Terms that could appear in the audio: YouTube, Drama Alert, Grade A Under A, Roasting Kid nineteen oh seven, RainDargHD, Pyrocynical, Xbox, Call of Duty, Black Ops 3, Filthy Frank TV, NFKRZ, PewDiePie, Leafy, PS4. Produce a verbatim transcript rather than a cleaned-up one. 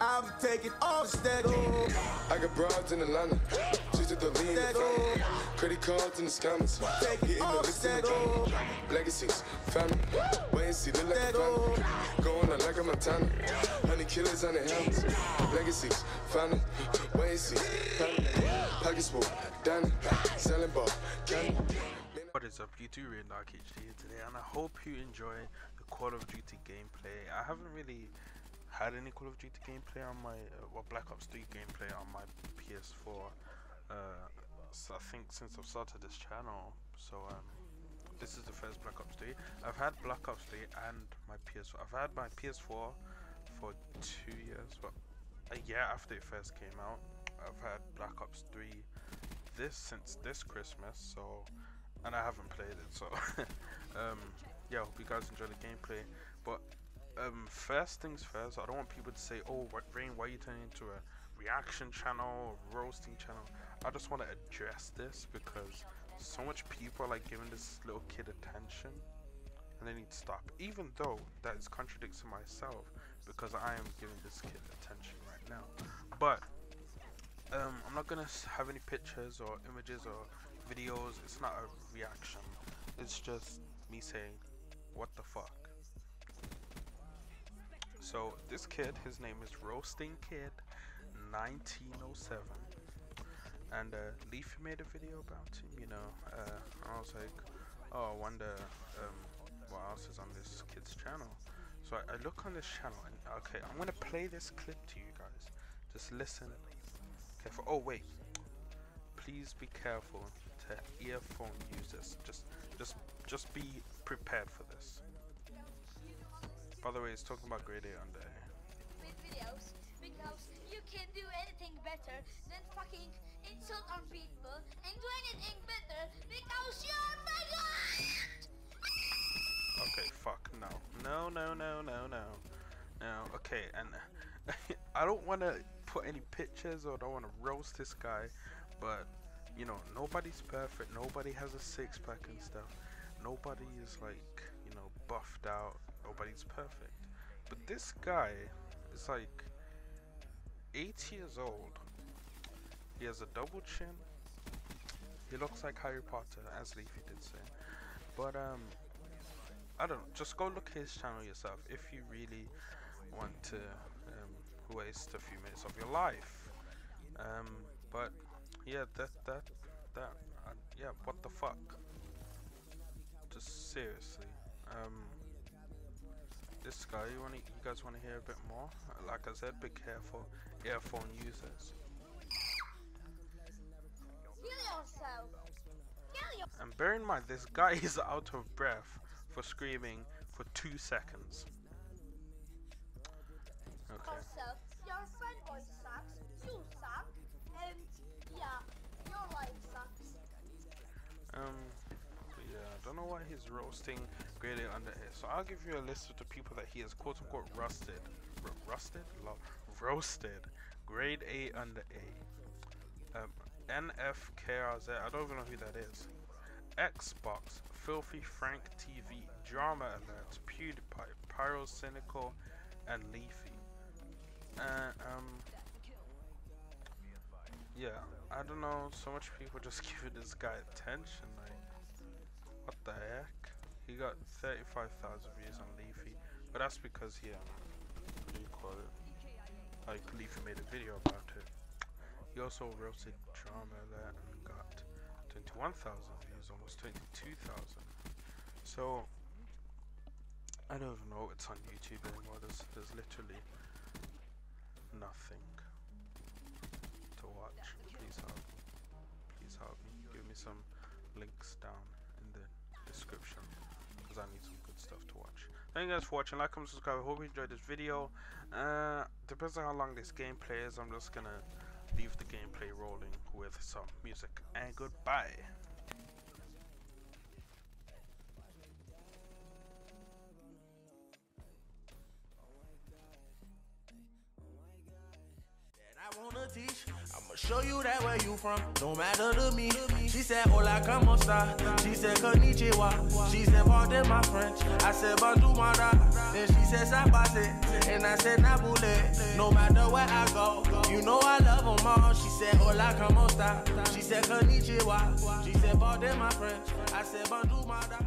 I'm taking off that. I got broads in Atlanta. She's at the lean. Credit cards in the scammers. Hitting the list in the drama. Legacies, family. Wait and see, look like a family. Going out like a Montana. Honey killers on the helmets. Legacies, family. Wait and see, family. Pockets full, diamond. Selling ball, candy. What is up, YouTube? RainDargHD here today, and I hope you enjoy the Call of Duty gameplay. I haven't really had any Call of Duty gameplay on my uh, well, Black Ops three gameplay on my P S four. Uh, so I think since I've started this channel, so um, this is the first Black Ops three. I've had Black Ops three and my P S four. I've had my P S four for two years, but a year after it first came out. I've had Black Ops three this since this Christmas, so and I haven't played it. So um, yeah, hope you guys enjoy the gameplay, but. Um, first things first, I don't want people to say, oh, Rain, why are you turning into a reaction channel or roasting channel? I just want to address this because so much people are like giving this little kid attention and they need to stop, even though that is contradicting myself because I am giving this kid attention right now. But um, I'm not going to have any pictures or images or videos. It's not a reaction, it's just me saying what the fuck. So this kid, his name is Roasting Kid nineteen oh seven, and uh, Leafy made a video about him, you know, uh, and I was like, oh, I wonder um, what else is on this kid's channel. So I, I look on this channel, and okay, I'm going to play this clip to you guys, just listen careful. Oh wait, please be careful to earphone users, just, just, just be prepared for this. By the way, it's talking about Grade A Under A. With videos, because you can't do anything better than fucking insult on people and do anything better because you're my god. Okay, fuck no, no, no, no, no, no, no. Okay, and I don't want to put any pictures or don't want to roast this guy, but you know, nobody's perfect. Nobody has a six pack and stuff. Nobody is like, you know, buffed out. Nobody's perfect, but this guy is like eight years old. He has a double chin. He looks like Harry Potter, as Leafy did say. But um, I don't know. Just go look at his channel yourself if you really want to um, waste a few minutes of your life. Um, but yeah, that that that uh, yeah, what the fuck? Just seriously. Um. This guy, you want, you guys want to hear a bit more? Like I said, be careful, earphone users. And bear in mind, this guy is out of breath for screaming for two seconds. Okay. Also, your friend voice sucks, you suck, and yeah, your life sucks. Um. I don't know why he's roasting Grade A Under A. So I'll give you a list of the people that he has quote unquote rusted, R rusted, Lo roasted Grade A Under A. Um, N F K R Z. I don't even know who that is. Xbox, Filthy Frank T V, Drama Alert, PewDiePie, Pyrocynical, and Leafy. Uh, um, yeah, I don't know. So much people just give this guy attention. Like, what the heck? He got thirty-five thousand views on Leafy, but that's because he, um, what do you call it? Like, Leafy made a video about it. He also roasted Drama Alert and got twenty-one thousand views, almost twenty-two thousand. So, I don't even know it's on YouTube anymore. There's, there's literally nothing to watch. Please help me. Please help me. Give me some links down description, because I need some good stuff to watch. Thank you guys for watching. Like, comment, subscribe. I hope you enjoyed this video. Uh, depends on how long this gameplay is. I'm just gonna leave the gameplay rolling with some music. And goodbye. I wanna teach. I'ma show you that where you from don't matter to me. She said, hola, como esta? She said, konnichiwa. She said, pardon my French. I said, bonjour, mara. Then she said, sabase. And I said, nabule. No matter. on, she said, hola, como esta? She said, konnichiwa. She said, pardon my French. I said, bonjour, madame.